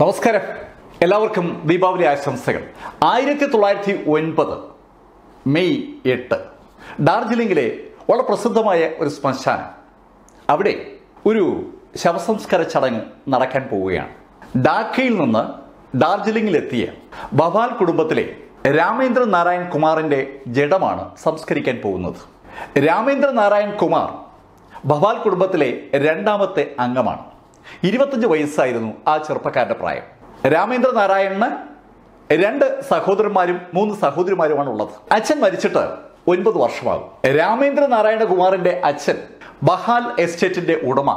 നമസ്കാരം എല്ലാവർക്കും ദീപാവലി ആശംസകൾ 1909 മെയ് 8 ഡാർജിലിംഗിലെ വളരെ പ്രസിദ്ധമായ ഒരു ശ്മശാനം അവിടെ ഒരു ശവസംസ്കാര ചടങ്ങ് നടക്കാൻ പോവുകയാണ് ഡാക്കയിൽ നിന്ന് ഡാർജിലിംഗിൽ എത്തിയ ഭവാൽ കുടുംബത്തിലെ രാമേന്ദ്ര നാരായൺ കുമാറിന്റെ ജഡമാണ് സംസ്കരിക്കാൻ പോകുന്നത് രാമേന്ദ്ര നാരായൺ കുമാർ ഭവാൽ കുടുംബത്തിലെ രണ്ടാമത്തെ അംഗമാണ് 25 വയസ്സായിരുന്നു ആ ചെറുപ്പക്കാരന്റെ പ്രായം രാമേന്ദ്ര നാരായണന് രണ്ട് സഹോദരന്മാരും മൂന്ന് സഹോദരിമാരുമാണ് ഉള്ളത് അച്ഛൻ മരിച്ചിട്ട് 9 വർഷമാകും രാമേന്ദ്ര നാരായണ കുമാറിന്റെ അച്ഛൻ ബഹാൽ എസ്റ്റേറ്റിന്റെ ഉടമ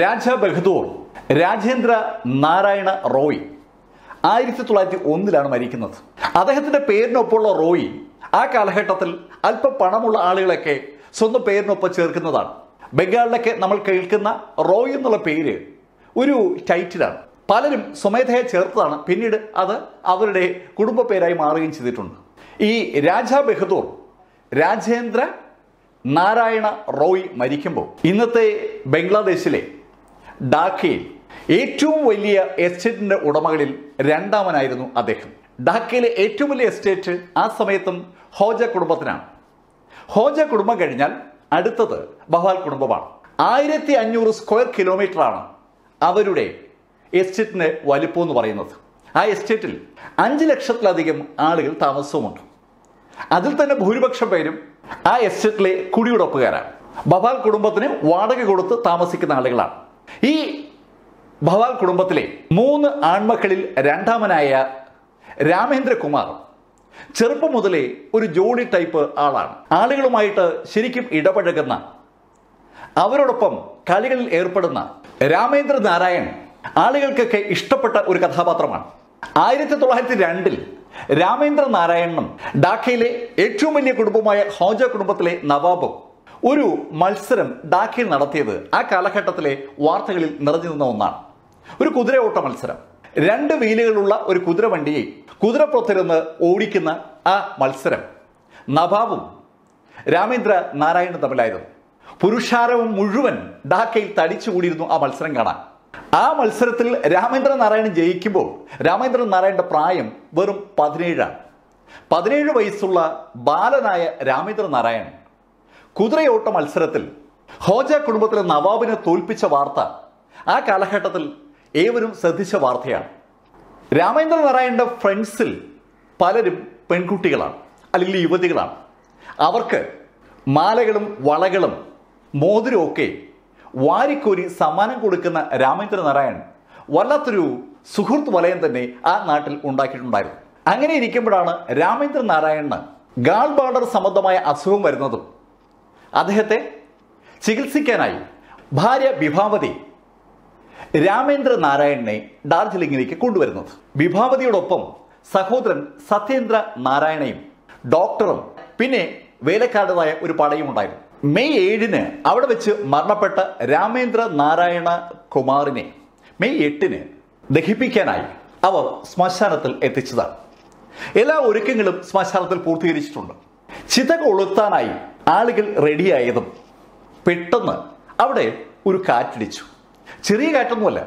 രാജ ബഹദൂർ രാജേന്ദ്ര നാരായണ റോയ് 1901 മരിക്കുന്നത് അദ്ദേഹത്തിന്റെ പേരിനൊപ്പമുള്ള റോയ് ആ കാലഘട്ടത്തിൽ അല്പം പണമുള്ള ആളുകളൊക്കെ സ്വന്തം പേരിനൊപ്പം ചേർക്കുന്നതാണ് ബംഗാളിലൊക്കെ നമ്മൾ കേൾക്കുന്ന റോയ് എന്നുള്ള പേര് ഒരു ടൈറ്റിലാണ് പലരും സ്വമേധയെ ചേർത്തതാണ് പിന്നീട് അത് അവരുടെ കുടുംബ പേരായി മാറുകയും ചെയ്തിട്ടുണ്ട് ഈ രാജ ബഹദൂർ രാജേന്ദ്ര നാരായണ റോയ് മരിക്കുമ്പോൾ ഇന്നത്തെ ബംഗ്ലാദേശിലെ ഡാക്കയിൽ ഏറ്റവും വലിയ എസ്റ്റേറ്റിന്റെ ഉടമകളിൽ രണ്ടാമനായിരുന്നു അദ്ദേഹം ഡാക്കയിലെ ഏറ്റവും വലിയ എസ്റ്റേറ്റ് ആ സമയത്തും ഹോജ കുടുംബത്തിനാണ് ഹോജ കുടുംബം കഴിഞ്ഞാൽ അടുത്തത് ബഹാൽ കുടുംബമാണ് 1500 സ്ക്വയർ കിലോമീറ്ററാണ് അവരുടെ എസ്റ്റേറ്റിന് വലിപ്പം എന്ന് പറയുന്നത് ആ എസ്റ്റേറ്റിൽ 5 ലക്ഷത്തിലധികം ആളുകൾ താമസവുമുണ്ട് അതിൽ തന്നെ ഭൂരിപക്ഷം പേരും ആ എസ്റ്റേറ്റിലെ കുടിയുടപ്പുകാരാണ് ഭവാൽ കുടുംബത്തിന് വാടക കൊടുത്ത് താമസിക്കുന്ന ആളുകളാണ് ഈ ഭവാൽ കുടുംബത്തിലെ 3 ആൺമക്കളിൽ രണ്ടാമനായ രാമേന്ദ്രകുമാർ ചെറുപ്പം മുതലേ ഒരു ജോഡി ടൈപ്പ് ആളാണ് ആളുകളുമായിട്ട് ശരിക്കും ഇടപഴകുന്ന അവരോടൊപ്പം കളികളിൽ ഏർപ്പെടുന്ന രാമേന്ദ്ര നാരായൺ ആളുകൾക്കൊക്കെ ഇഷ്ടപ്പെട്ട ഒരു കഥാപാത്രമാണ് 1902 രാമേന്ദ്ര നാരായണനും ഡാക്കയിലെ ഏറ്റവും വലിയ കുടുംബമായ ഹോജ കുടുംബത്തിലെ നവാബും ഒരു മത്സരം ഡാക്കയിൽ നടത്തിയത് ആ കാലഘട്ടത്തിലെ വാർത്തകളിൽ നിറഞ്ഞു നിന്ന ഒന്നാണ് ഒരു കുതിരയോട്ട മത്സരം 2 വീലുകളുള്ള ഒരു കുതിരവണ്ടിയെ കുതിരപ്പുറത്തിരുന്ന് ഓടിക്കുന്ന ആ മത്സരം നവാബും രാമേന്ദ്ര നാരായണനും തമ്മിലായിരുന്നു പുരുഷാരവും മുഴുവൻ ഡാക്കയിൽ തടിച്ചുകൂടിയിരുന്നു ആ മത്സരം കാണാൻ ആ മത്സരത്തിൽ രാമേന്ദ്ര നാരായണൻ ജയിക്കുമ്പോൾ രാമേന്ദ്ര നാരായണന്റെ പ്രായം വെറും 17 ആണ് 17 വയസ്സുള്ള ബാലനായ രാമേന്ദ്ര നാരായണൻ കുതിരയോട്ട മത്സരത്തിൽ ഹോജ കുടുംബത്തിലെ നവാബിനെ തോൽപ്പിച്ച വാർത്ത ആ കാലഘട്ടത്തിൽ ഏവരും ശ്രദ്ധിച്ച വാർത്തയാണ് രാമേന്ദ്ര നാരായണന്റെ ഫ്രണ്ട്സിൽ പലരും പെൺകുട്ടികളാണ് അല്ലെങ്കിൽ യുവതികളാണ് അവർക്ക് മാലകളും വളകളും മോതിരവും ഒക്കെ വാരിക്കോരി സമ്മാനം കൊടുക്കുന്ന രാമേന്ദ്ര നാരായൺ വല്ലാത്തൊരു സുഹൃത്ത് വലയം തന്നെ ആ നാട്ടിൽ ഉണ്ടാക്കിയിട്ടുണ്ടായിരുന്നു അങ്ങനെ ഇരിക്കുമ്പോഴാണ് രാമേന്ദ്ര നാരായണന് ഗാൾ ബാഡർ സംബന്ധമായ അസുഖം വരുന്നതും അദ്ദേഹത്തെ ചികിത്സിക്കാനായി ഭാര്യ വിഭാവതി രാമേന്ദ്ര നാരായണനെ ഡാർജിലിംഗിലേക്ക് കൊണ്ടുവരുന്നത് വിഭാവതിയോടൊപ്പം സഹോദരൻ സത്യേന്ദ്ര നാരായണയും ഡോക്ടറും പിന്നെ വേലക്കാരനായ ഒരു പടയും ഉണ്ടായിരുന്നു മെയ് 7 അവിടെ വെച്ച് മരണപ്പെട്ട രാമേന്ദ്ര നാരായണ കുമാറിനെ മെയ് 8 ദഹിപ്പിക്കാനായി അവർ ശ്മശാനത്തിൽ എത്തിച്ചതാണ് എല്ലാ ഒരുക്കങ്ങളും ശ്മശാനത്തിൽ പൂർത്തീകരിച്ചിട്ടുണ്ട് ചിത കൊളുത്താനായി ആളുകൾ റെഡിയായതും പെട്ടെന്ന് അവിടെ ഒരു കാറ്റടിച്ചു ചെറിയ കാറ്റൊന്നുമല്ല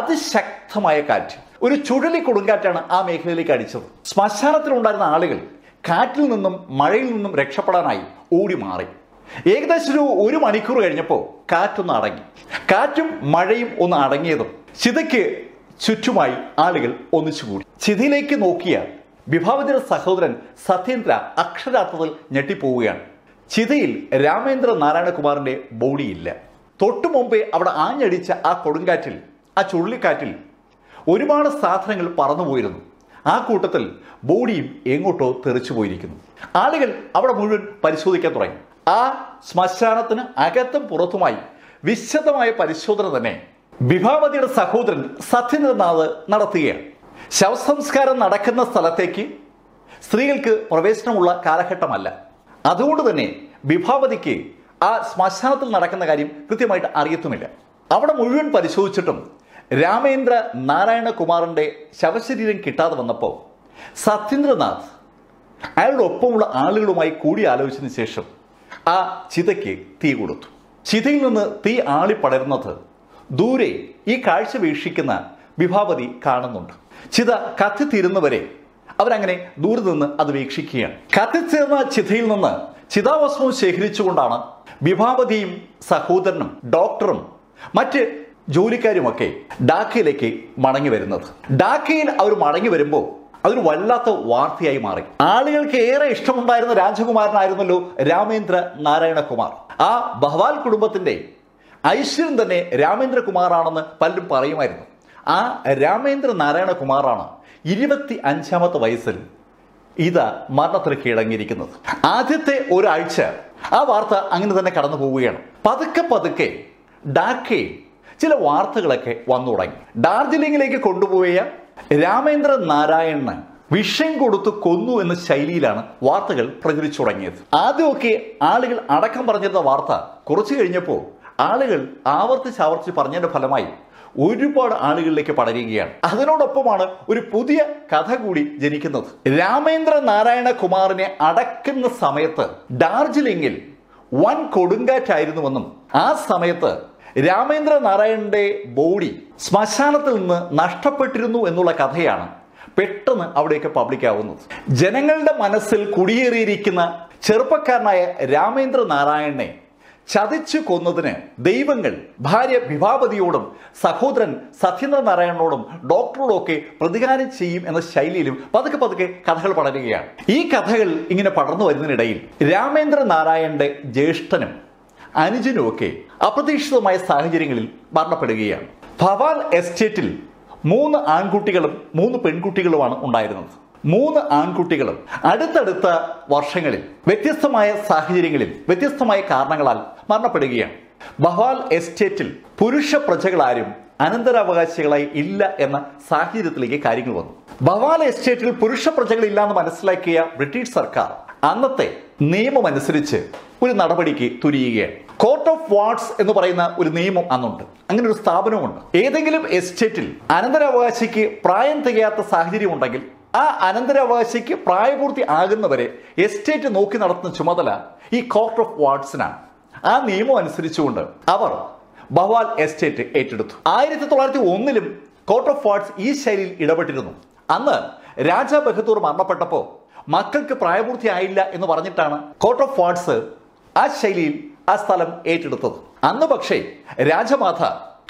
അതിശക്തമായ കാറ്റ് ഒരു ചുഴലി കൊടുങ്കാറ്റാണ് ആ മേഖലയിലേക്ക് അടിച്ചത് ശ്മശാനത്തിലുണ്ടായിരുന്ന ആളുകൾ കാറ്റിൽ നിന്നും മഴയിൽ നിന്നും രക്ഷപ്പെടാനായി ഓടി മാറി ഏകദേശം ഒരു മണിക്കൂർ കഴിഞ്ഞപ്പോൾ കാറ്റൊന്ന് അടങ്ങി കാറ്റും മഴയും ഒന്ന് അടങ്ങിയതും ചിതയ്ക്ക് ചുറ്റുമായി ആളുകൾ ഒന്നിച്ചുകൂടി ചിതയിലേക്ക് നോക്കിയ വിഭാവതിര സഹോദരൻ സത്യേന്ദ്ര അക്ഷരാർത്ഥത്തിൽ ഞെട്ടിപ്പോവുകയാണ് ചിതയിൽ രാമേന്ദ്ര നാരായണകുമാറിന്റെ ബോഡിയില്ല തൊട്ടു മുമ്പേ അവിടെ ആഞ്ഞടിച്ച ആ കൊടുങ്കാറ്റിൽ ആ ചുഴലിക്കാറ്റിൽ ഒരുപാട് സാധനങ്ങൾ പറന്നുപോയിരുന്നു ആ കൂട്ടത്തിൽ ബോഡിയും എങ്ങോട്ടോ തെറിച്ചു പോയിരിക്കുന്നു ആളുകൾ അവിടെ മുഴുവൻ പരിശോധിക്കാൻ തുടങ്ങി ആ ശ്മശാനത്തിന് അകത്തും പുറത്തുമായി വിശദമായ പരിശോധന തന്നെ വിഭാവതിയുടെ സഹോദരൻ സത്യനാഥ് നടത്തുകയാണ് ശവസംസ്കാരം നടക്കുന്ന സ്ഥലത്തേക്ക് സ്ത്രീകൾക്ക് പ്രവേശനമുള്ള കാലഘട്ടമല്ല അതുകൊണ്ട് തന്നെ വിഭാവതിക്ക് ആ ശ്മശാനത്തിൽ നടക്കുന്ന കാര്യം കൃത്യമായിട്ട് അറിയത്തുമില്ല അവിടെ മുഴുവൻ പരിശോധിച്ചിട്ടും രാമേന്ദ്ര നാരായണ കുമാറിന്റെ ശവശരീരം കിട്ടാതെ വന്നപ്പോൾ സത്യനാഥ് അയാളുടെ ഒപ്പമുള്ള ആളുകളുമായി കൂടിയാലോചിച്ചതിന് ശേഷം ആ ചിതയ്ക്ക് തീ കൊടുത്തു ചിതയിൽ നിന്ന് തീ ആളിപ്പടരുന്നത് ദൂരെ ഈ കാഴ്ച വീക്ഷിക്കുന്ന വിഭാവതി കാണുന്നുണ്ട്. ചിത കത്തിത്തീരുന്നവരെ അവരങ്ങനെ ദൂരെ നിന്ന് അത് വീക്ഷിക്കുകയാണ്. കത്തിച്ചേർന്ന ചിതയിൽ നിന്ന് ചിതാവസ്ത്രവും ശേഖരിച്ചുകൊണ്ടാണ് വിഭാവതിയും സഹോദരനും ഡോക്ടറും മറ്റ് ജോലിക്കാരുമൊക്കെ ഡാക്കയിലേക്ക് മടങ്ങി വരുന്നത്. ഡാക്കയിൽ അവർ മടങ്ങി വരുമ്പോൾ അതൊരു വല്ലാത്ത വാർത്തയായി മാറി. ആളുകൾക്ക് ഏറെ ഇഷ്ടമുണ്ടായിരുന്ന രാജകുമാരനായിരുന്നല്ലോ രാമേന്ദ്ര നാരായണ കുമാർ. ആ ബഹ്വാൽ കുടുംബത്തിൻ്റെ ഐശ്വര്യം തന്നെ രാമേന്ദ്ര കുമാറാണെന്ന് പലരും പറയുമായിരുന്നു. ആ രാമേന്ദ്ര നാരായണ കുമാറാണ് 25-ാമത്തെ വയസ്സിൽ ഇതാ മരണത്തിന് കീഴടങ്ങിയിരിക്കുന്നത്. ആദ്യത്തെ ഒരാഴ്ച ആ വാർത്ത അങ്ങനെ തന്നെ കടന്നു പോവുകയാണ്. പതുക്കെ പതുക്കെ ഡാക്കെ ചില വാർത്തകളൊക്കെ വന്നു തുടങ്ങി. ഡാർജിലിംഗിലേക്ക് കൊണ്ടുപോയ രാമേന്ദ്ര നാരായണന് വിഷം കൊടുത്ത് കൊന്നു എന്ന ശൈലിയിലാണ് വാർത്തകൾ പ്രചരിച്ചു തുടങ്ങിയത്. ആദ്യമൊക്കെ ആളുകൾ അടക്കം പറഞ്ഞിരുന്ന വാർത്ത കുറച്ചു കഴിഞ്ഞപ്പോൾ ആളുകൾ ആവർത്തിച്ച് പറഞ്ഞതിൻ്റെ ഫലമായി ഒരുപാട് ആളുകളിലേക്ക് പടരുകയാണ്. അതിനോടൊപ്പമാണ് ഒരു പുതിയ കഥ കൂടി ജനിക്കുന്നത്. രാമേന്ദ്ര നാരായണ കുമാറിനെ അടക്കുന്ന സമയത്ത് ഡാർജിലിംഗിൽ വൻ കൊടുങ്കാറ്റായിരുന്നുവെന്നും ആ സമയത്ത് രാമേന്ദ്ര നാരായണന്റെ ബോഡി ശ്മശാനത്തിൽ നിന്ന് നഷ്ടപ്പെട്ടിരുന്നു എന്നുള്ള കഥയാണ് പെട്ടെന്ന് അവിടെയൊക്കെ പബ്ലിക്കാവുന്നത്. ജനങ്ങളുടെ മനസ്സിൽ കുടിയേറിയിരിക്കുന്ന ചെറുപ്പക്കാരനായ രാമേന്ദ്ര നാരായണനെ ചതിച്ചു കൊന്നതിന് ദൈവങ്ങൾ ഭാര്യ വിഭാവതിയോടും സഹോദരൻ സത്യേന്ദ്ര നാരായണനോടും ഡോക്ടറോടൊക്കെ പ്രതികാരം ചെയ്യും എന്ന ശൈലിയിലും പതുക്കെ പതുക്കെ കഥകൾ പടരുകയാണ്. ഈ കഥകൾ ഇങ്ങനെ പടർന്നു വരുന്നതിനിടയിൽ രാമേന്ദ്ര നാരായണന്റെ ജ്യേഷ്ഠനും അനുജനുമൊക്കെ അപ്രതീക്ഷിതമായ സാഹചര്യങ്ങളിൽ മരണപ്പെടുകയാണ്. ഭവാൽ എസ്റ്റേറ്റിൽ 3 ആൺകുട്ടികളും 3 പെൺകുട്ടികളുമാണ് ഉണ്ടായിരുന്നത്. 3 ആൺകുട്ടികളും അടുത്തടുത്ത വർഷങ്ങളിൽ വ്യത്യസ്തമായ സാഹചര്യങ്ങളിൽ വ്യത്യസ്തമായ കാരണങ്ങളാൽ മരണപ്പെടുകയാണ്. ബഹ്വാൽ എസ്റ്റേറ്റിൽ പുരുഷ പ്രജകളാരും അനന്തരാവകാശികളായി ഇല്ല എന്ന സാഹചര്യത്തിലേക്ക് കാര്യങ്ങൾ വന്നു. ബഹ്വാൽ എസ്റ്റേറ്റിൽ പുരുഷ പ്രജകളില്ല എന്ന് മനസ്സിലാക്കിയ ബ്രിട്ടീഷ് സർക്കാർ അന്നത്തെ നിയമമനുസരിച്ച് ഒരു നടപടിക്ക് തുനിയുകയാണ്. കോർട്ട് ഓഫ് വാർഡ്സ് എന്ന് പറയുന്ന ഒരു നിയമം അന്നുണ്ട്. അങ്ങനെ ഒരു സ്ഥാപനമുണ്ട്. ഏതെങ്കിലും എസ്റ്റേറ്റിൽ അനന്തരാവകാശിക്ക് പ്രായം തികയാത്ത സാഹചര്യം ഉണ്ടെങ്കിൽ ആ അനന്തരാവകാശിക്ക് പ്രായപൂർത്തി ആകുന്നവരെ എസ്റ്റേറ്റ് നോക്കി നടത്തുന്ന ചുമതല ഈ കോർട്ട് ഓഫ് വാർഡ്സിനാണ്. ആ നിയമം അനുസരിച്ചുകൊണ്ട് അവർ ബഹ്വാൽ എസ്റ്റേറ്റ് ഏറ്റെടുത്തു. 1901 കോർട്ട് ഓഫ് വാർഡ്സ് ഈ ശൈലിയിൽ ഇടപെട്ടിരുന്നു. അന്ന് രാജ ബഹദൂർ മരണപ്പെട്ടപ്പോൾ മക്കൾക്ക് പ്രായപൂർത്തിയായില്ല എന്ന് പറഞ്ഞിട്ടാണ് കോർട്ട് ഓഫ് വാർഡ്സ് ആ ശൈലിയിൽ ആ സ്ഥലം ഏറ്റെടുത്തത്. അന്ന് പക്ഷേ രാജമാധ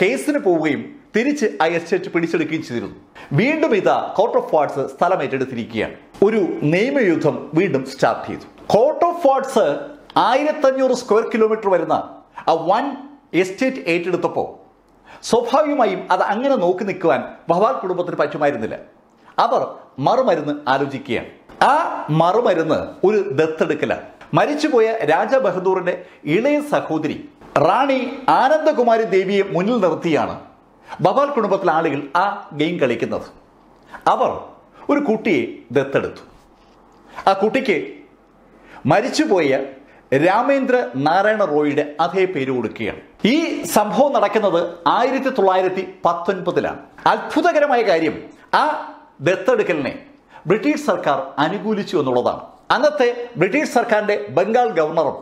കേസിന് പോവുകയും തിരിച്ച് ആ എസ്റ്റേറ്റ് പിടിച്ചെടുക്കുകയും ചെയ്തിരുന്നു. വീണ്ടും ഇതാ കോർട്ട് ഓഫ് വാർഡ്സ് സ്ഥലം ഏറ്റെടുത്തിരിക്കുകയാണ്. ഒരു നിയമയുദ്ധം വീണ്ടും സ്റ്റാർട്ട് ചെയ്തു. Court of wards 1500 square kilometre വരുന്ന ആ വൻ എസ്റ്റേറ്റ് ഏറ്റെടുത്തപ്പോൾ സ്വാഭാവികമായും അത് അങ്ങനെ നോക്കി നിൽക്കുവാൻ ബഹ്വാൽ കുടുംബത്തിന് പറ്റുമായിരുന്നില്ല. അവർ മറുമരുന്ന് ആലോചിക്കുകയാണ്. ആ മറുമരുന്ന് ഒരു ദത്തെടുക്കലാണ്. മരിച്ചുപോയ രാജ ബഹദൂറിന്റെ ഇളയ സഹോദരി റാണി ആനന്ദകുമാരി ദേവിയെ മുന്നിൽ നിർത്തിയാണ് ബഹ്വാൽ കുടുംബത്തിലെ ആളുകൾ ആ ഗെയിം കളിക്കുന്നത്. അവർ ഒരു കുട്ടിയെ ദത്തെടുത്തു. ആ കുട്ടിക്ക് മരിച്ചുപോയ രാമേന്ദ്ര നാരായണ റോയിയുടെ അതേ പേര് കൊടുക്കുകയാണ്. ഈ സംഭവം നടക്കുന്നത് 1919-ലാണ്. അത്ഭുതകരമായ കാര്യം ആ ദത്തെടുക്കലിനെ ബ്രിട്ടീഷ് സർക്കാർ അനുകൂലിച്ചു എന്നുള്ളതാണ്. അന്നത്തെ ബ്രിട്ടീഷ് സർക്കാരിൻ്റെ ബംഗാൾ ഗവർണറും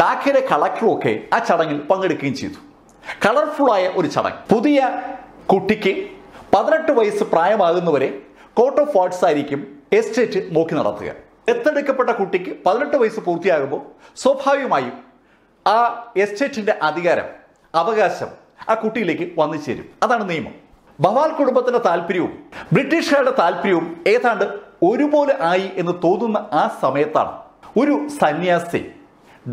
ഡാക്കയിലെ കളക്ടറും ഒക്കെ ആ ചടങ്ങിൽ പങ്കെടുക്കുകയും ചെയ്തു. കളർഫുള്ളായ ഒരു ചടങ്ങ്. പുതിയ കുട്ടിക്ക് 18 വയസ്സ് പ്രായമാകുന്നവരെ കോർട്ട് ഓഫ് വാർഡ്സ് ആയിരിക്കും എസ്റ്റേറ്റ് നോക്കി നടത്തുക. ദത്തെടുക്കപ്പെട്ട കുട്ടിക്ക് 18 വയസ്സ് പൂർത്തിയാകുമ്പോൾ സ്വാഭാവികമായും ആ എസ്റ്റേറ്റിൻ്റെ അധികാരം അവകാശം ആ കുട്ടിയിലേക്ക് വന്നു ചേരും. അതാണ് നിയമം. ബഹ്വാൽ കുടുംബത്തിൻ്റെ താല്പര്യവും ബ്രിട്ടീഷുകാരുടെ താല്പര്യവും ഏതാണ്ട് ഒരുപോലെ ആയി എന്ന് തോന്നുന്ന ആ സമയത്താണ് ഒരു സന്യാസി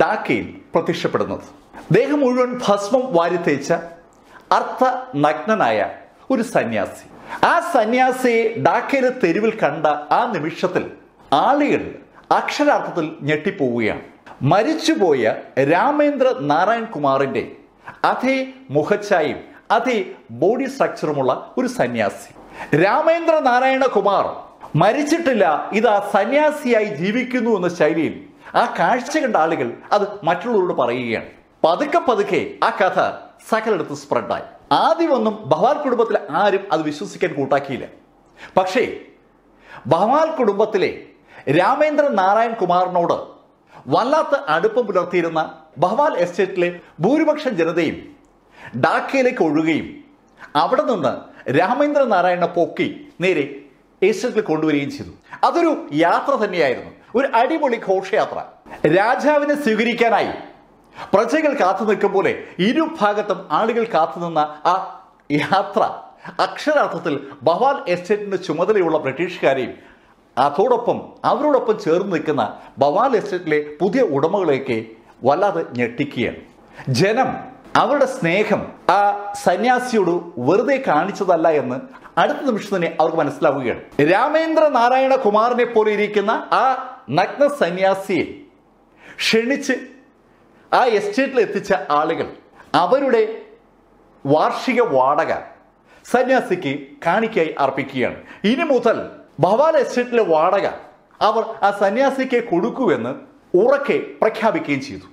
ഡാക്കയിൽ പ്രത്യക്ഷപ്പെടുന്നത്. ദേഹം മുഴുവൻ ഭസ്മം വാരി തേച്ച അർത്ഥനഗ്നനായ ഒരു സന്യാസി. ആ സന്യാസിയെ ഡാക്കയിലെ തെരുവിൽ കണ്ട ആ നിമിഷത്തിൽ ആളുകൾ അക്ഷരാർത്ഥത്തിൽ ഞെട്ടിപ്പോവുകയാണ്. മരിച്ചുപോയ രാമേന്ദ്ര നാരായൺ കുമാറിൻ്റെ അതേ മുഖഛായയും അതേ ബോഡി സ്ട്രക്ചറുമുള്ള ഒരു സന്യാസി. രാമേന്ദ്ര നാരായണ കുമാർ മരിച്ചിട്ടില്ല, ഇതാ സന്യാസിയായി ജീവിക്കുന്നു എന്ന ശൈലിയിൽ ആ കാഴ്ച കണ്ട ആളുകൾ അത് മറ്റുള്ളവരോട് പറയുകയാണ്. പതുക്കെ പതുക്കെ ആ കഥ സകലയിടത്ത് സ്പ്രെഡായി. ആദ്യമൊന്നും ബഹ്വാൽ കുടുംബത്തിൽ ആരും അത് വിശ്വസിക്കാൻ കൂട്ടാക്കിയില്ല. പക്ഷേ ബഹ്വാൽ കുടുംബത്തിലെ രാമേന്ദ്ര നാരായൺ കുമാറിനോട് വല്ലാത്ത അടുപ്പം പുലർത്തിയിരുന്ന ബഹ്വാൽ എസ്റ്റേറ്റിലെ ഭൂരിപക്ഷം ജനതയും ഡാക്കയിലേക്ക് ഒഴുകുകയും അവിടെ നിന്ന് Ramendra Narayan Poki, Nere, Estate Kondurin Chidu. Aduru Yatra than Yairno, with Adiboli Koshatra. Raja in a Sigiri can I. Projectal Kathan Kabule, Idu Pagatam, Article Kathanana, a Yatra. Aksharatil, Bhawal Estate in the Chumadal British Karim. Athodopum, Avrodopum Chernakana, Bhawal Estate lay Pudia Udama lake, Walla Nyetikian. Jenam. Our snake, a Sanyasudu, were they Kanicha the lion, Adat the Mishani Alman Slavir. Ramendra Narayana Kumarne Polirikana, a Nakna Sanyasi Shenich, a estate leticha allegal. Avarude Warshiga Wadaga Sanyasiki, Kanike Arpikian. Inimutal Bhawal Estate Wadaga. Our a Sanyasike Kudukuan, Urake, Prakabikinchi.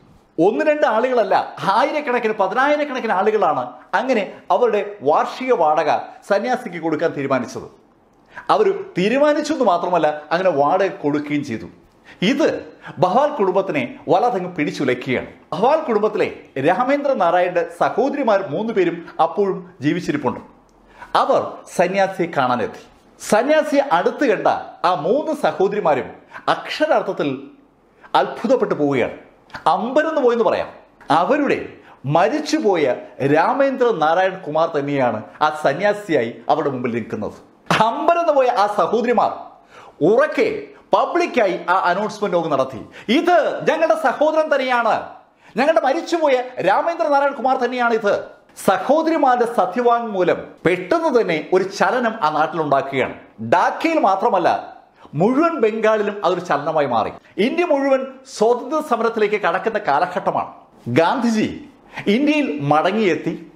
Only and Aligala, high reconnected Padana reconnected Aligalana, Angane, our day, Warshia Vadaga, Sanyasiki Kudukan Thirimanichu. Our Thirimanichu Matramala, Angana Vada Kudukin Chidu. Either Bhawal Kurumbatle, Walathang Pidichulekian. Bhawal Kurumbatle, Ramendra Narayan, Sakodrimar, Mundupirim, Apur, Jivichiripund. Our Sanyasi Kananethi. Sanyasi Adathaganda, a moon Sakodrimarim, Akshar Artatil, Alpudapatapuya. Amber the Voyager. Averude, Marichiboya, Ramendra Narayan Kumar Taniana, as Sanyasi, our Mumblinkanoth. Amber the way as Sahodrimar. Urake, public eye announcement of Narati. Either Jangata Sahodran Taniana, Nangata Marichiboya, Ramendra Narayan Kumar Taniana, Sahodrimar the Satiwan Mulam, Petan the name, or Chalanam Anatlum Dakian. Dakil Matramala. Muruan Bengalim other Chalanamai Mari. India Muruan South the Samarathlake Karaka the Karakataman. Gandhiji, Indil Madangieti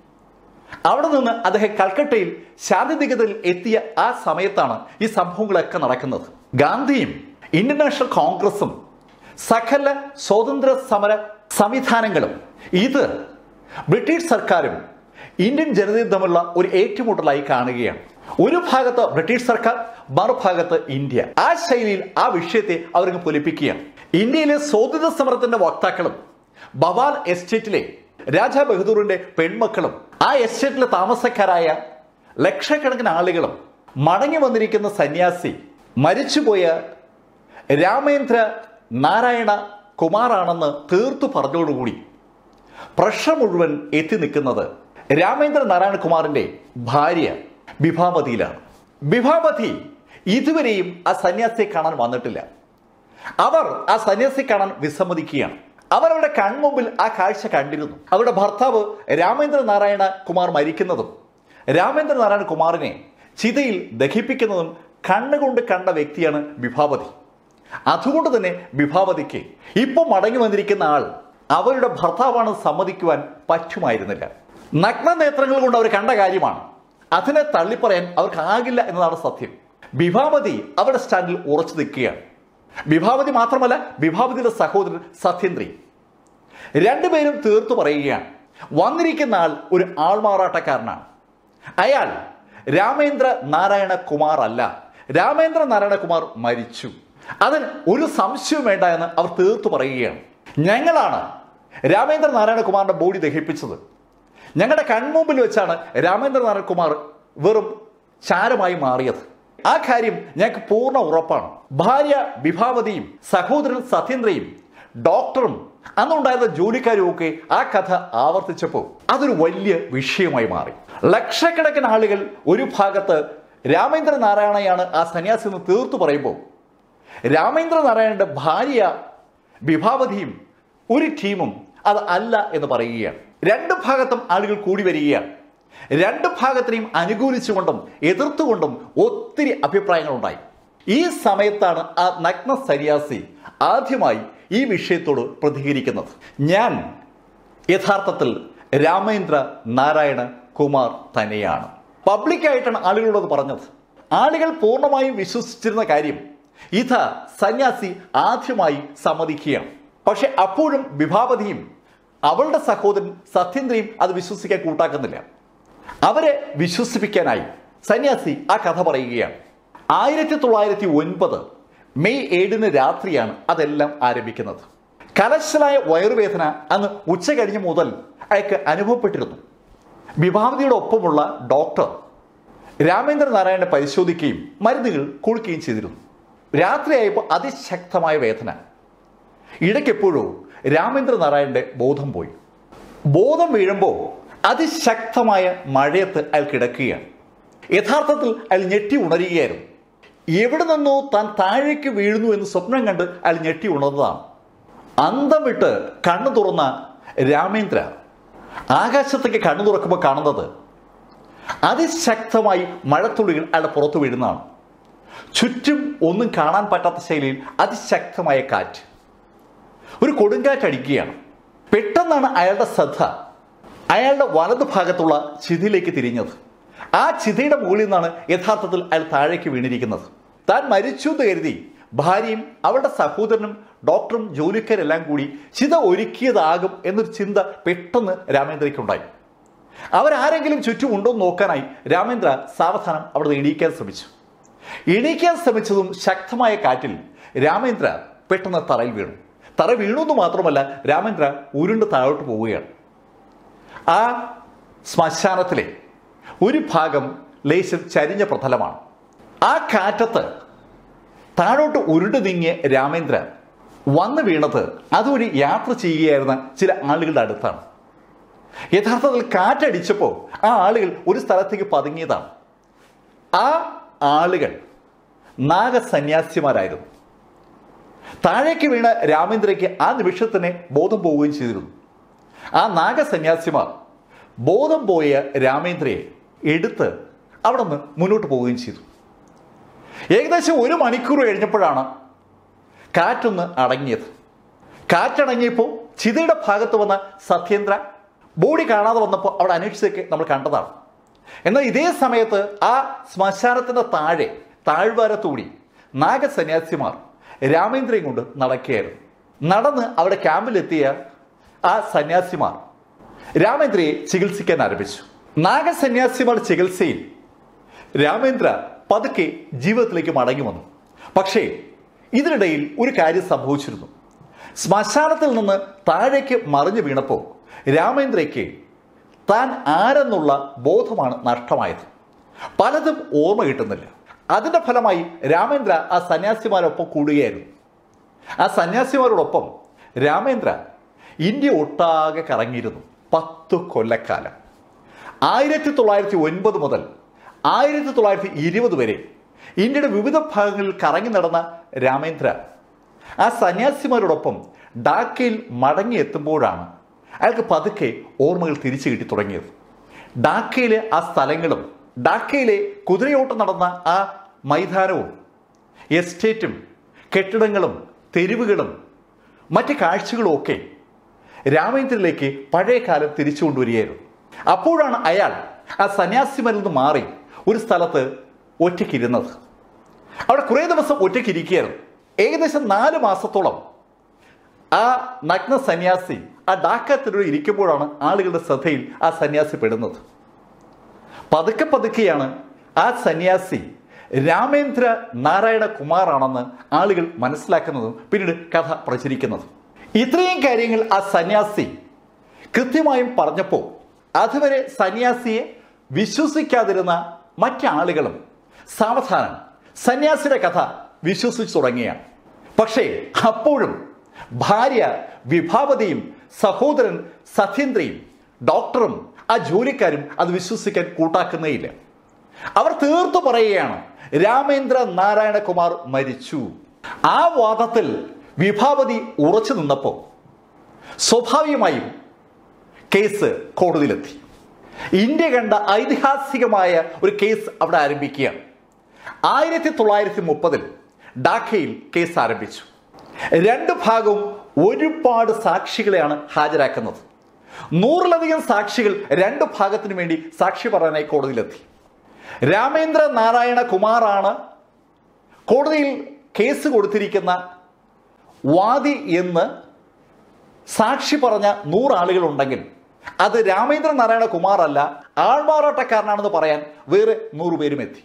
Avadana at the Kalkatil, Shadidigal Etia as Sametana is something like Kanakanath. Gandhim, International Congressum Sakala Sodandra Samara Samithanangalam. Either British Sarkarim, Indian General Damala or 80 motor like Kanagian. Urupagata, British Sarkar, Barupagata, India. As Shailin, Avishete, Aurinpolipikian. India is sold in the Samarathan of Octaculum. Bhawal Estate, Raja Bahadur, Penmaculum. I estate Tamasakaraya, Lekshakaran Allegalum. Madangamandrikan the Sanyasi, Marichiboya, Ramendra Narayana, Kumarana, third to Pardoduri. Prussia Mudwan, Ethinic another. Ramendra Narayan Kumarande, Bharia. Biphamadila. Biphamati, Ithuvereem, a Sanyasi Kanan Vanatilla. Our a Sanyasi Kanan Visamadikian. Our Kanmobil Akarsha Kandilu. Our Barthavu, Ramendra Narayana Kumar Marikanadum. Ramendra Narayan Kumarne, Chidil, the Hippicanum, Kandagunda Kanda Vektian, Biphavati. Athudane, Biphavadiki. Hippo Madangamandrikanal. Our Barthavan Samadikuan, Pachumaidana. Nakna Netrangal under Kanda Gariman. Athena Taliparan, our Kanagila and our Sathim. Bivavadi, our standal orch the care. Bivavadi Matramala, Bivavadi the Sahodr Sathindri. Randabarum third to Parayan. One Rikanal Ur Almara Takarna. Ayal Ramendra Narayana Kumar Allah. Ramendra Narayana Kumar Marichu. Other Uru Samshu Medana, our third to Parayan. Nangalana Ramendra Narayana Kumar body the Hippichel. ഞങ്ങളുടെ കൺമുമ്പിൽ വെച്ചാണ് രാമേന്ദ്രനാഥ കുമാർ വെറും ചാരമായി മാറിയത്. ആ കാര്യം ഞങ്ങൾക്ക് പൂർണ്ണ ഉറപ്പാണ്. ഭാര്യ വിഭാവതിയും സഹോദരൻ സത്യേന്ദ്രയും ഡോക്ടറും അന്നുണ്ടായിരുന്ന ജോലിക്കാരും ഒക്കെ ആ കഥ ആവർത്തിച്ചപ്പോൾ അതൊരു വലിയ വിഷയമായി മാറി. ലക്ഷക്കണക്കിന് ആളുകൾ ഒരു ഭാഗത്തെ രാമേന്ദ്രനാരായണയാണ് ആ സന്യാസി എന്ന് തീർത്തു പറയുമ്പോൾ രാമേന്ദ്രനാരായണന്റെ ഭാര്യ വിഭാവതിയും ഒരു ടീമും അത് അല്ല എന്ന് പറയുകയാണ്. Random Pagatam Article Kudiveria. Random Pagatrim Anigulichundum, Ethertundum, Ottiri Apiprayanai. E. Sametan at Nakna Sariasi, Athimai, E. Vishetur, Pradhirikanath. Nyan Ethartatil, Ramendra Narayana Kumar Tanayana. Public item Article of the Paranath. Article Ponamai Vishus Chirnakarim. Etha Sanyasi Athimai Samadikiam. Pashe Apurum Bivavadim. അവളുടെ സഹോദരൻ സത്യന്ദ്രയും അത് വിശ്വസിക്കാൻ കൂട്ടാക്കുന്നില്ല. അവരെ വിശ്വസിപ്പിക്കാനായി സന്യാസി ആ കഥ പറയുകയാണ്. 1909 May 7ന് രാത്രിയാണ് അതെല്ലാം ആരംഭിക്കുന്നത്. കലശലായ വയറുവേദന അന്ന് ഉച്ചകഴിഞ്ഞ് മുതൽ അയാൾക്ക് അനുഭവപ്പെട്ടിരുന്നു. വിഭാവതിയുടെ ഒപ്പമുള്ള ഡോക്ടർ രാമേന്ദ്ര നാരായണനെ പരിശോധിക്കുകയും മരുന്നുകൾ കൊടുക്കുകയും ചെയ്തിരുന്നു. രാത്രിയായപ്പോൾ അതിശക്തമായ വേദന. ഇടയ്ക്കെപ്പോഴോ രാമേന്ദ്ര നാരായണന്റെ ബോധം പോയി. ബോധം വീഴുമ്പോൾ അതിശക്തമായ മഴയത്ത് അയാൾ കിടക്കുകയാണ്. യഥാർത്ഥത്തിൽ അയാൾ ഞെട്ടി ഉണരുകയായിരുന്നു. എവിടെ നിന്നോ താൻ താഴേക്ക് വീഴുന്നു എന്ന് സ്വപ്നം കണ്ട് അയാൾ ഞെട്ടി ഉണർന്നതാണ്. അന്തം വിട്ട് കണ്ണു തുറന്ന രാമേന്ദ്ര ആകാശത്തേക്ക് കണ്ണു തുറക്കുമ്പോൾ കാണുന്നത് അതിശക്തമായി മഴത്തുള്ളികൾ അയാൾ പുറത്തു വീഴുന്നതാണ്. ചുറ്റും ഒന്നും കാണാൻ പറ്റാത്ത ശൈലിയിൽ അതിശക്തമായ കാറ്റ്, ഒരു കൊടുങ്കാറ്റടിക്കുകയാണ്. പെട്ടെന്നാണ് അയാളുടെ ശ്രദ്ധ അയാളുടെ വലതു ഭാഗത്തുള്ള ചിതയിലേക്ക് തിരിഞ്ഞത്. ആ ചിതയുടെ മുകളിൽ നിന്നാണ് യഥാർത്ഥത്തിൽ അയാൾ താഴേക്ക് വീണിരിക്കുന്നത്. താൻ മരിച്ചു എന്ന് കരുതി ഭാര്യയും അവളുടെ സഹോദരനും ഡോക്ടറും ജോലിക്കാരെല്ലാം കൂടി ചിത ഒരുക്കിയതാകും എന്നൊരു ചിന്ത പെട്ടെന്ന് രാമേന്ദ്രയ്ക്കുണ്ടായി. അവരാരെങ്കിലും ചുറ്റുമുണ്ടോ എന്ന് നോക്കാനായി രാമേന്ദ്ര സാവധാനം അവിടെ എണീക്കാൻ ശ്രമിച്ചു. എണീക്കാൻ ശ്രമിച്ചതും ശക്തമായ കാറ്റിൽ രാമേന്ദ്ര പെട്ടെന്ന് തറയിൽ വീണു. തറ വീണുവെന്ന് മാത്രമല്ല, രാമേന്ദ്ര ഉരുണ്ട് താഴോട്ട് പോവുകയാണ്. ആ ശ്മശാനത്തിലെ ഒരു ഭാഗം ലേശം ചരിഞ്ഞ പ്രതലമാണ്. ആ കാറ്റത്ത് താഴോട്ട് ഉരുണ്ട് നീങ്ങിയ രാമേന്ദ്ര വന്നു വീണത് അതുവഴി യാത്ര ചെയ്യുകയായിരുന്ന ചില ആളുകളുടെ അടുത്താണ്. യഥാർത്ഥത്തിൽ കാറ്റടിച്ചപ്പോൾ ആ ആളുകൾ ഒരു സ്ഥലത്തേക്ക് പതുങ്ങിയതാണ്. ആ ആളുകൾ നാഗസന്യാസിമാരായിരുന്നു. താഴേക്ക് വീണ രാമേന്ദ്രയ്ക്ക് ആ നിമിഷത്തിനെ ബോധം പോവുകയും ചെയ്തിരുന്നു. ആ നാഗസന്യാസിമാർ ബോധം പോയ രാമേന്ദ്രയെ എടുത്ത് അവിടെ നിന്ന് മുന്നോട്ട് പോവുകയും ചെയ്തു. ഏകദേശം ഒരു മണിക്കൂർ കഴിഞ്ഞപ്പോഴാണ് കാറ്റൊന്ന് അടങ്ങിയത്. കാറ്റടങ്ങിയപ്പോൾ ചിതയുടെ ഭാഗത്ത് വന്ന സത്യേന്ദ്ര ബോഡി കാണാതെ വന്നപ്പോൾ അവിടെ അന്വേഷിച്ചൊക്കെ നമ്മൾ കണ്ടതാണ്. എന്നാൽ ഇതേ സമയത്ത് ആ ശ്മശാനത്തിൻ്റെ താഴ്വാരത്തൂടി നാഗസന്യാസിമാർ രാമേന്ദ്രയും കൊണ്ട് നടക്കുകയായിരുന്നു. നടന്ന് അവിടെ ക്യാമ്പിലെത്തിയ ആ സന്യാസിമാർ രാമേന്ദ്രയെ ചികിത്സിക്കാൻ ആരംഭിച്ചു. നാഗസന്യാസിമാർ ചികിത്സയിൽ രാമേന്ദ്ര പതുക്കെ ജീവിതത്തിലേക്ക് മടങ്ങി വന്നു. പക്ഷേ ഇതിനിടയിൽ ഒരു കാര്യം സംഭവിച്ചിരുന്നു. ശ്മശാനത്തിൽ നിന്ന് താഴേക്ക് മറിഞ്ഞു വീണപ്പോൾ രാമേന്ദ്രയ്ക്ക് താൻ ആരെന്നുള്ള ബോധമാണ് നഷ്ടമായത്. പലതും ഓർമ്മ കിട്ടുന്നില്ല. അതിൻ്റെ ഫലമായി രാമേന്ദ്ര ആ സന്യാസിമാരൊപ്പം കൂടുകയായിരുന്നു. ആ സന്യാസിമാരോടൊപ്പം രാമേന്ദ്ര ഇന്ത്യ ഒട്ടാകെ കറങ്ങിയിരുന്നു 10 കൊല്ലക്കാലം. 1909 മുതൽ 1920 വരെ ഇന്ത്യയുടെ വിവിധ ഭാഗങ്ങളിൽ കറങ്ങി നടന്ന രാമേന്ദ്ര ആ സന്യാസിമാരോടൊപ്പം ഡാക്കയിൽ മടങ്ങിയെത്തുമ്പോഴാണ് അയാൾക്ക് പതുക്കെ ഓർമ്മകൾ തിരിച്ചു കിട്ടി തുടങ്ങിയത്. ഡാക്കയിലെ ആ സ്ഥലങ്ങളും ഡാക്കയിലെ കുതിരയോട്ടം നടന്ന ആ മൈതാനവും എസ്റ്റേറ്റും കെട്ടിടങ്ങളും തെരുവുകളും മറ്റ് കാഴ്ചകളും ഒക്കെ രാമേന്ദ്രയിലേക്ക് പഴയ കാലം തിരിച്ചു കൊണ്ടുവരികയായിരുന്നു. അപ്പോഴാണ് അയാൾ ആ സന്യാസിമാരിൽ നിന്ന് മാറി ഒരു സ്ഥലത്ത് ഒറ്റയ്ക്കിരുന്നത്. അവിടെ കുറേ ദിവസം ഒറ്റയ്ക്കിരിക്കുകയായിരുന്നു. ഏകദേശം 4 മാസത്തോളം ആ നഗ്ന സന്യാസി ആ ഡാക്കത്തിലൂടെ ഇരിക്കുമ്പോഴാണ് ആളുകളുടെ ശ്രദ്ധയിൽ ആ സന്യാസി പെടുന്നത്. പതുക്കെയാണ് ആ സന്യാസി രാമേന്ദ്ര നാരായണ കുമാറാണെന്ന് ആളുകൾ മനസ്സിലാക്കുന്നതും പിന്നീട് കഥ പ്രചരിക്കുന്നതും. ഇത്രയും കാര്യങ്ങൾ ആ സന്യാസി കൃത്യമായും പറഞ്ഞപ്പോൾ അതുവരെ സന്യാസിയെ വിശ്വസിക്കാതിരുന്ന മറ്റാളുകളും സാവധാനം സന്യാസിയുടെ കഥ വിശ്വസിച്ചു തുടങ്ങിയാണ്. പക്ഷേ അപ്പോഴും ഭാര്യ വിഭാവതിയും സഹോദരൻ സത്യേന്ദ്രയും ഡോക്ടറും ആ ജോലിക്കാരും അത് വിശ്വസിക്കാൻ കൂട്ടാക്കുന്നേയില്ല. അവർ തീർത്തു പറയുകയാണ് രാമേന്ദ്ര നാരായണകുമാർ മരിച്ചു. ആ വാദത്തിൽ വിഭാവതി ഉറച്ചു നിന്നപ്പോൾ സ്വാഭാവികമായും കേസ് കോടതിയിലെത്തി. ഇന്ത്യ കണ്ട ഐതിഹാസികമായ ഒരു കേസ് അവിടെ ആരംഭിക്കുകയാണ്. 1930 ഡാക്കയിൽ കേസ് ആരംഭിച്ചു. 2 ഭാഗവും ഒരുപാട് സാക്ഷികളെയാണ് ഹാജരാക്കുന്നത്. 100ലധികം സാക്ഷികൾ 2 ഭാഗത്തിനു വേണ്ടി സാക്ഷി പറയാനായി കോടതിയിലെത്തി. രാമേന്ദ്ര നാരായണ കുമാറാണ് കോടതിയിൽ കേസ് കൊടുത്തിരിക്കുന്ന വാദി എന്ന് സാക്ഷി പറഞ്ഞ 100 ആളുകളുണ്ടെങ്കിൽ അത് രാമേന്ദ്ര നാരായണ കുമാറല്ല, ആൾമാറാട്ടക്കാരനാണെന്ന് പറയാൻ വേറെ 100 പേരും എത്തി.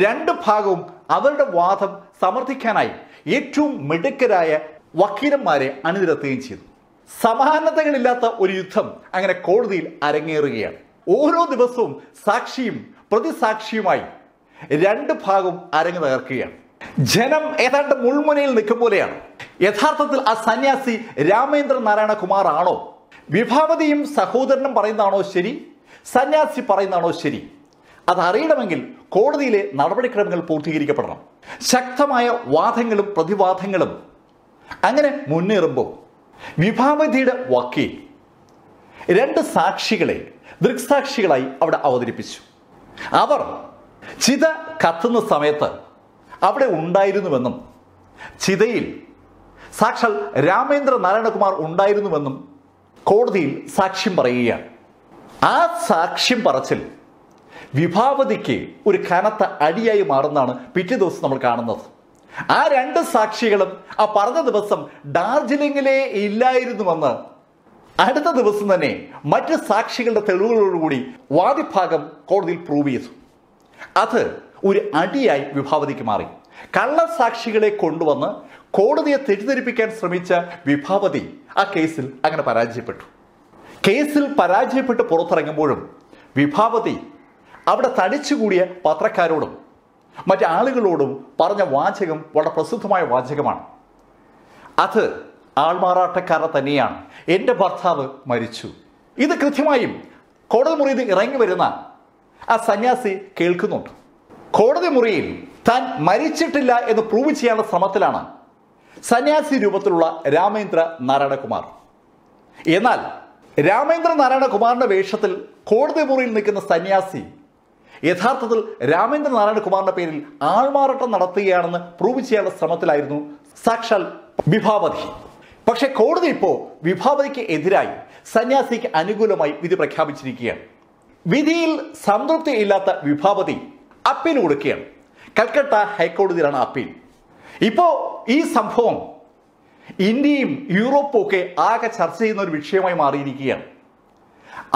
2 ഭാഗവും അവരുടെ വാദം സമർത്ഥിക്കാനായി ഏറ്റവും മിടുക്കരായ വക്കീലന്മാരെ അണിനിരത്തുകയും ചെയ്തു. സമാനതകളില്ലാത്ത ഒരു യുദ്ധം അങ്ങനെ കോടതിയിൽ അരങ്ങേറുകയാണ്. ഓരോ ദിവസവും സാക്ഷിയും പ്രതിസാക്ഷിയുമായി രണ്ട് ഭാഗവും അരങ്ങു തകർക്കുകയാണ്. ജനം ഏതാണ്ട് മുൾമുനയിൽ നിൽക്കുമ്പോലെയാണ്. യഥാർത്ഥത്തിൽ ആ സന്യാസി രാമേന്ദ്ര നാരായണ കുമാർ ആണോ? വിഭാവതിയും സഹോദരനും പറയുന്നതാണോ ശരി? സന്യാസി പറയുന്നതാണോ ശരി? അതറിയണമെങ്കിൽ കോടതിയിലെ നടപടിക്രമങ്ങൾ പൂർത്തീകരിക്കപ്പെടണം. ശക്തമായ വാദങ്ങളും പ്രതിവാദങ്ങളും അങ്ങനെ മുന്നേറുമ്പോൾ വിഭാവതിയുടെ വക്കീൽ രണ്ട് സാക്ഷികളെ ദൃക്സാക്ഷികളായി അവിടെ അവതരിപ്പിച്ചു. അവർ ചിത കത്തുന്ന സമയത്ത് അവിടെ ഉണ്ടായിരുന്നുവെന്നും ചിതയിൽ സാക്ഷാൽ രാമേന്ദ്ര നാരായണകുമാർ ഉണ്ടായിരുന്നുവെന്നും കോടതിയിൽ സാക്ഷ്യം പറയുകയാണ്. ആ സാക്ഷ്യം പറച്ചിൽ വിഭാവതിക്ക് ഒരു കനത്ത അടിയായി മാറുന്നതാണ് പിറ്റേ ദിവസം നമ്മൾ കാണുന്നത്. ആ രണ്ട് സാക്ഷികളും ആ പറഞ്ഞ ദിവസം ഡാർജിലിംഗിലേ ഇല്ലായിരുന്നുവെന്ന് അടുത്ത ദിവസം തന്നെ മറ്റ് സാക്ഷികളുടെ തെളിവുകളോടുകൂടി വാദിഭാഗം കോടതിയിൽ പ്രൂവ് ചെയ്തു. അത് ഒരു അടിയായി വിഭാവതിക്ക് മാറി. കള്ളസാക്ഷികളെ കൊണ്ടുവന്ന് കോടതിയെ തെറ്റിദ്ധരിപ്പിക്കാൻ ശ്രമിച്ച വിഭാവതി ആ കേസിൽ അങ്ങനെ പരാജയപ്പെട്ടു. കേസിൽ പരാജയപ്പെട്ട് പുറത്തിറങ്ങുമ്പോഴും വിഭാവതി അവിടെ തടിച്ചുകൂടിയ പത്രക്കാരോടും മറ്റാളുകളോടും പറഞ്ഞ വാചകം വളരെ പ്രസിദ്ധമായ വാചകമാണ്. അത് ആൾമാറാട്ടക്കാരൻ തന്നെയാണ്. എൻ്റെ ഭർത്താവ് മരിച്ചു. ഇത് കൃത്യമായും കോടതി മുറിയിൽ ഇറങ്ങി വരുന്ന ആ സന്യാസി കേൾക്കുന്നുണ്ട്. കോടതി മുറിയിൽ താൻ മരിച്ചിട്ടില്ല എന്ന് പ്രൂവ് ചെയ്യാനുള്ള ശ്രമത്തിലാണ് സന്യാസി രൂപത്തിലുള്ള രാമേന്ദ്ര നാരായണകുമാർ. എന്നാൽ രാമേന്ദ്ര നാരായണകുമാറിൻ്റെ വേഷത്തിൽ കോടതി മുറിയിൽ നിൽക്കുന്ന സന്യാസി യഥാർത്ഥത്തിൽ രാമേന്ദ്ര നാരായണകുമാറിൻ്റെ പേരിൽ ആൾമാറാട്ടം നടത്തുകയാണെന്ന് പ്രൂവ് ചെയ്യാനുള്ള ശ്രമത്തിലായിരുന്നു സാക്ഷാൽ വിഭാവതി. പക്ഷേ കോടതി ഇപ്പോൾ വിഭാവതിക്ക് എതിരായി സന്യാസിക്ക് അനുകൂലമായി വിധി പ്രഖ്യാപിച്ചിരിക്കുകയാണ്. വിധിയിൽ സംതൃപ്തി ഇല്ലാത്ത വിഭാവതി അപ്പീൽ കൊടുക്കുകയാണ്. കൽക്കട്ട ഹൈക്കോടതിയിലാണ് അപ്പീൽ. ഇപ്പോൾ ഈ സംഭവം ഇന്ത്യയും യൂറോപ്പും ഒക്കെ ആകെ ചർച്ച ചെയ്യുന്ന ഒരു വിഷയമായി മാറിയിരിക്കുകയാണ്.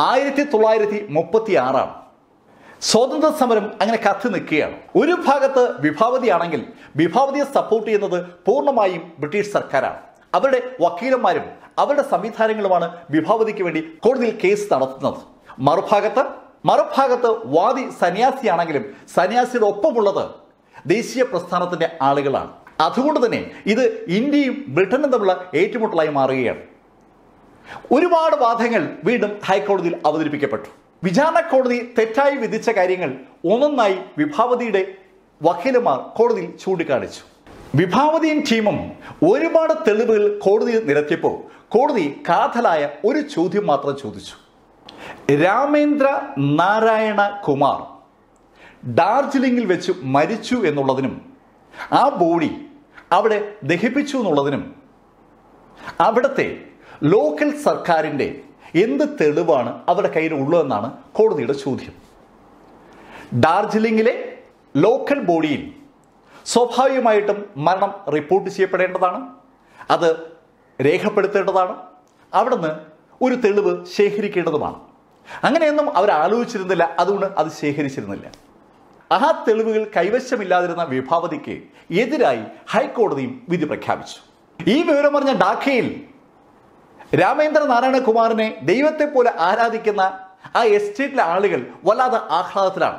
1936 സ്വാതന്ത്ര്യ സമരം അങ്ങനെ കത്തി നിൽക്കുകയാണ്. ഒരു ഭാഗത്ത് വിഭാവതിയാണെങ്കിൽ വിഭാവതിയെ സപ്പോർട്ട് ചെയ്യുന്നത് പൂർണ്ണമായും ബ്രിട്ടീഷ് സർക്കാരാണ്. അവരുടെ വക്കീലന്മാരും അവരുടെ സംവിധാനങ്ങളുമാണ് വിഭാവതിക്ക് വേണ്ടി കോടതിയിൽ കേസ് നടത്തുന്നത്. മറുഭാഗത്ത് വാദി സന്യാസിയാണെങ്കിലും സന്യാസിയുടെ ഒപ്പമുള്ളത് ദേശീയ പ്രസ്ഥാനത്തിൻ്റെ ആളുകളാണ്. അതുകൊണ്ട് തന്നെ ഇത് ഇന്ത്യയും ബ്രിട്ടനും തമ്മിലുള്ള ഏറ്റുമുട്ടലായി മാറുകയാണ്. ഒരുപാട് വാദങ്ങൾ വീണ്ടും ഹൈക്കോടതിയിൽ അവതരിപ്പിക്കപ്പെട്ടു. വിചാരണ കോടതി തെറ്റായി വിധിച്ച കാര്യങ്ങൾ ഒന്നൊന്നായി വിഭാവതിയുടെ വക്കീലന്മാർ കോടതിയിൽ ചൂണ്ടിക്കാണിച്ചു. വിഭാവതിയും ടീമും ഒരുപാട് തെളിവുകൾ കോടതിയിൽ നിരത്തിയപ്പോൾ കോടതി കാതലായ ഒരു ചോദ്യം മാത്രം ചോദിച്ചു. രാമേന്ദ്ര നാരായണ കുമാർ ഡാർജിലിംഗിൽ വെച്ച് മരിച്ചു എന്നുള്ളതിനും ആ ബോഡി അവിടെ ദഹിപ്പിച്ചു എന്നുള്ളതിനും അവിടുത്തെ ലോക്കൽ സർക്കാരിൻ്റെ എന്ത് തെളിവാണ് അവരുടെ കയ്യിൽ ഉള്ളതെന്നാണ് കോടതിയുടെ ചോദ്യം. ഡാർജിലിംഗിലെ ലോക്കൽ ബോഡിയിൽ സ്വാഭാവികമായിട്ടും മരണം റിപ്പോർട്ട് ചെയ്യപ്പെടേണ്ടതാണ്, അത് രേഖപ്പെടുത്തേണ്ടതാണ്, അവിടുന്ന് ഒരു തെളിവ് ശേഖരിക്കേണ്ടതുമാണ്. അങ്ങനെയൊന്നും അവർ ആലോചിച്ചിരുന്നില്ല. അതുകൊണ്ട് അത് ശേഖരിച്ചിരുന്നില്ല. ആ തെളിവുകൾ കൈവശമില്ലാതിരുന്ന വിഭാവതിക്ക് എതിരായി ഹൈക്കോടതിയും വിധി പ്രഖ്യാപിച്ചു. ഈ വിവരം അറിഞ്ഞ ഡാക്കയിൽ രാമേന്ദ്ര നാരായണകുമാറിനെ ദൈവത്തെ പോലെ ആരാധിക്കുന്ന ആ എസ്റ്റേറ്റിലെ ആളുകൾ വല്ലാതെ ആഹ്ലാദത്തിലാണ്.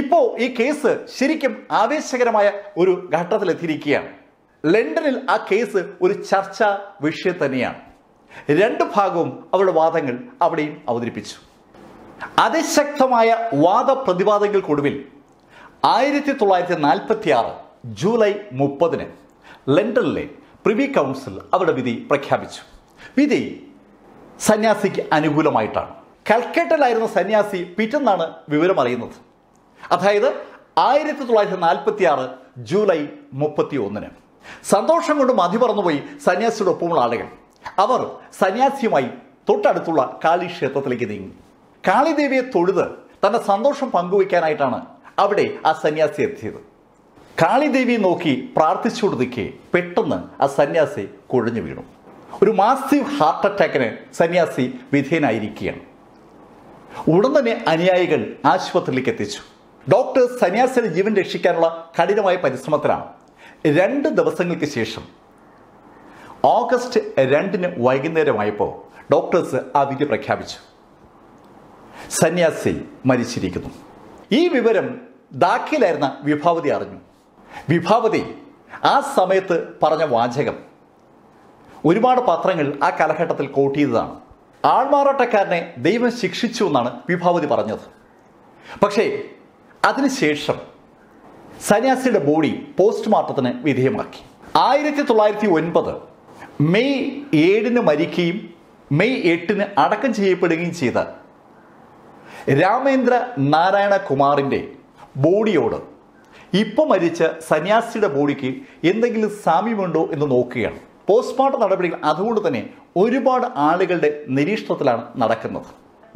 ഇപ്പോൾ ഈ കേസ് ശരിക്കും ആവേശകരമായ ഒരു ഘട്ടത്തിലെത്തിയിരിക്കുകയാണ്. ലണ്ടനിൽ ആ കേസ് ഒരു ചർച്ചാ വിഷയം തന്നെയാണ്. രണ്ട് ഭാഗവും അവരുടെ വാദങ്ങൾ അവിടെയും അവതരിപ്പിച്ചു. അതിശക്തമായ വാദപ്രതിവാദങ്ങൾക്കൊടുവിൽ 1946 ജൂലൈ 30 ലണ്ടനിലെ പ്രിവി കൗൺസിൽ അവരുടെ വിധി പ്രഖ്യാപിച്ചു. വിധി സന്യാസിക്ക് അനുകൂലമായിട്ടാണ്. കൽക്കട്ടയിലായിരുന്ന സന്യാസി പിറ്റെന്നാണ് വിവരം അറിയുന്നത്. അതായത് 1946 ജൂലൈ 31. സന്തോഷം കൊണ്ട് മതി പറന്നുപോയി സന്യാസിയുടെ ഒപ്പമുള്ള ആളുകൾ. അവർ സന്യാസിയുമായി തൊട്ടടുത്തുള്ള കാളി ക്ഷേത്രത്തിലേക്ക് നീങ്ങി. കാളിദേവിയെ തൊഴുത് തൻ്റെ സന്തോഷം പങ്കുവയ്ക്കാനായിട്ടാണ് അവിടെ ആ സന്യാസി എത്തിയത്. കാളിദേവിയെ നോക്കി പ്രാർത്ഥിച്ചു കൊടുത്തിക്കെ പെട്ടെന്ന് ആ സന്യാസി കുഴഞ്ഞു വീണു. ഒരു മാസീവ് ഹാർട്ട് അറ്റാക്കിന് സന്യാസി വിധേയനായിരിക്കുകയാണ്. ഉടൻ തന്നെ അനുയായികൾ ആശുപത്രിയിലേക്ക് എത്തിച്ചു. ഡോക്ടേഴ്സ് സന്യാസിയുടെ ജീവൻ രക്ഷിക്കാനുള്ള കഠിനമായ പരിശ്രമത്തിലാണ്. 2 ദിവസങ്ങൾക്ക് ശേഷം August 2 വൈകുന്നേരമായപ്പോൾ ഡോക്ടേഴ്സ് ആ വിധി പ്രഖ്യാപിച്ചു. സന്യാസി മരിച്ചിരിക്കുന്നു. ഈ വിവരം ദാഖിലായിരുന്ന വിഭാവതി അറിഞ്ഞു. വിഭാവതി ആ സമയത്ത് പറഞ്ഞ വാചകം ഒരുപാട് പത്രങ്ങൾ ആ കാലഘട്ടത്തിൽ കോട്ട് ചെയ്തതാണ്. ആൾമാറാട്ടക്കാരനെ ദൈവം ശിക്ഷിച്ചു എന്നാണ് വിഭാവതി പറഞ്ഞത്. പക്ഷേ അതിനുശേഷം സന്യാസിയുടെ ബോഡി പോസ്റ്റ്മോർട്ടത്തിന് വിധേയമാക്കി. 1909 May 7 മരിക്കുകയും May 8 അടക്കം ചെയ്യപ്പെടുകയും ചെയ്ത രാമേന്ദ്ര നാരായണ കുമാറിൻ്റെ ബോഡിയോട് ഇപ്പോൾ മരിച്ച സന്യാസിയുടെ ബോഡിക്ക് എന്തെങ്കിലും സാമ്യമുണ്ടോ എന്ന് നോക്കുകയാണ്. പോസ്റ്റ്മോർട്ടം നടപടികൾ അതുകൊണ്ട് തന്നെ ഒരുപാട് ആളുകളുടെ നിരീക്ഷണത്തിലാണ് നടക്കുന്നത്.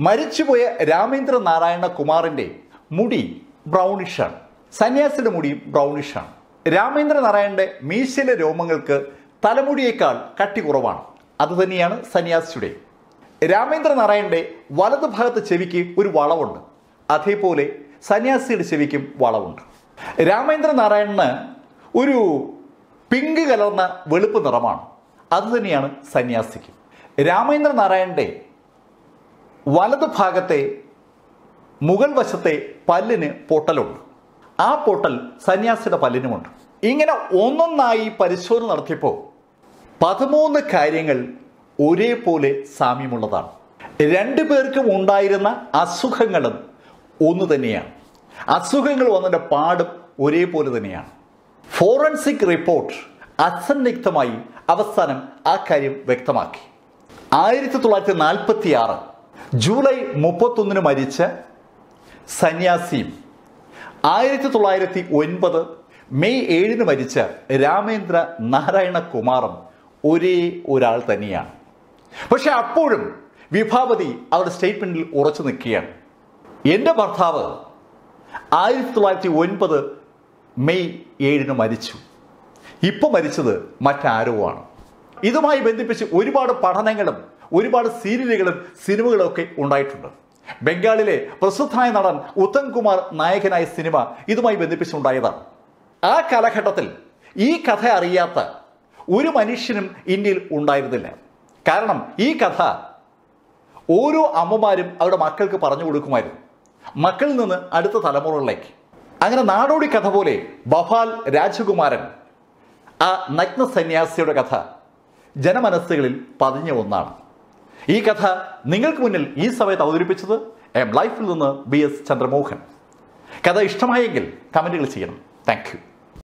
മരിച്ചുപോയ രാമേന്ദ്ര നാരായണ കുമാറിൻ്റെ മുടി ബ്രൗണിഷാണ്, സന്യാസിയുടെ മുടി ബ്രൗണിഷാണ്. രാമേന്ദ്ര നാരായണൻ്റെ മീശയിലെ രോമങ്ങൾക്ക് തലമുടിയേക്കാൾ കട്ടി കുറവാണ്. അതുതന്നെയാണ് സന്യാസിയുടെ. രാമേന്ദ്ര നാരായണൻ്റെ വലതുഭാഗത്ത് ചെവിക്ക് ഒരു വളവുണ്ട്, അതേപോലെ സന്യാസിയുടെ ചെവിക്കും വളവുണ്ട്. രാമേന്ദ്ര നാരായണന് ഒരു പിങ്ക് കലർന്ന വെളുപ്പ് നിറമാണ്, അതുതന്നെയാണ് സന്യാസിക്ക്. രാമേന്ദ്ര നാരായണൻ്റെ വലതുഭാഗത്തെ മുകൾ വശത്തെ പല്ലിന് പൊട്ടലുണ്ട്, ആ പൊട്ടൽ സന്യാസിയുടെ പല്ലിനുമുണ്ട്. ഇങ്ങനെ ഒന്നൊന്നായി പരിശോധന നടത്തിയപ്പോൾ 13 കാര്യങ്ങൾ ഒരേപോലെ സാമ്യമുള്ളതാണ്. 2 പേർക്കും ഉണ്ടായിരുന്ന അസുഖങ്ങളും ഒന്നു തന്നെയാണ്, അസുഖങ്ങൾ വന്നതിൻ്റെ പാടും ഒരേപോലെ തന്നെയാണ്. ഫോറൻസിക് റിപ്പോർട്ട് അസന്നിഗ്ധമായി അവസാനം ആ കാര്യം വ്യക്തമാക്കി. 1946 ജൂലൈ 31 മരിച്ച സന്യാസിയും 1909 May 7 മരിച്ച രാമേന്ദ്ര നാരായണ കുമാറും ഒരേ ഒരാൾ തന്നെയാണ്. പക്ഷെ അപ്പോഴും വിഭാവതി അവരുടെ സ്റ്റേറ്റ്മെൻറ്റിൽ ഉറച്ചു നിൽക്കുകയാണ്. എൻ്റെ ഭർത്താവ് 1909 May 7 മരിച്ചു, ഇപ്പോൾ മരിച്ചത് മറ്റാരോ ആണ്. ഇതുമായി ബന്ധിപ്പിച്ച് ഒരുപാട് പഠനങ്ങളും ഒരുപാട് സീരിയലുകളും സിനിമകളും ഒക്കെ ഉണ്ടായിട്ടുണ്ട്. ബംഗാളിലെ പ്രസിദ്ധനായ നടൻ ഉത്തം കുമാർ നായകനായ സിനിമ ഇതുമായി ബന്ധിപ്പിച്ചുണ്ടായതാണ്. ആ കാലഘട്ടത്തിൽ ഈ കഥ അറിയാത്ത ഒരു മനുഷ്യനും ഇന്ത്യയിൽ ഉണ്ടായിരുന്നില്ല. കാരണം ഈ കഥ ഓരോ അമ്മമാരും അവരുടെ മക്കൾക്ക് പറഞ്ഞു കൊടുക്കുമായിരുന്നു, മക്കളിൽ നിന്ന് അടുത്ത തലമുറകളിലേക്ക്. അങ്ങനെ നാടോടി കഥ പോലെ ബഹാൽ രാജകുമാരൻ ആ നഗ്ന സന്യാസിയുടെ കഥ ജനമനസ്സുകളിൽ പതിഞ്ഞ ഒന്നാണ്. ഈ കഥ നിങ്ങൾക്ക് മുന്നിൽ ഈ സമയത്ത് അവതരിപ്പിച്ചത് എം ലൈഫിൽ നിന്ന് BS ചന്ദ്രമോഹൻ. കഥ ഇഷ്ടമായെങ്കിൽ കമൻറ്റുകൾ ചെയ്യണം. Thank you.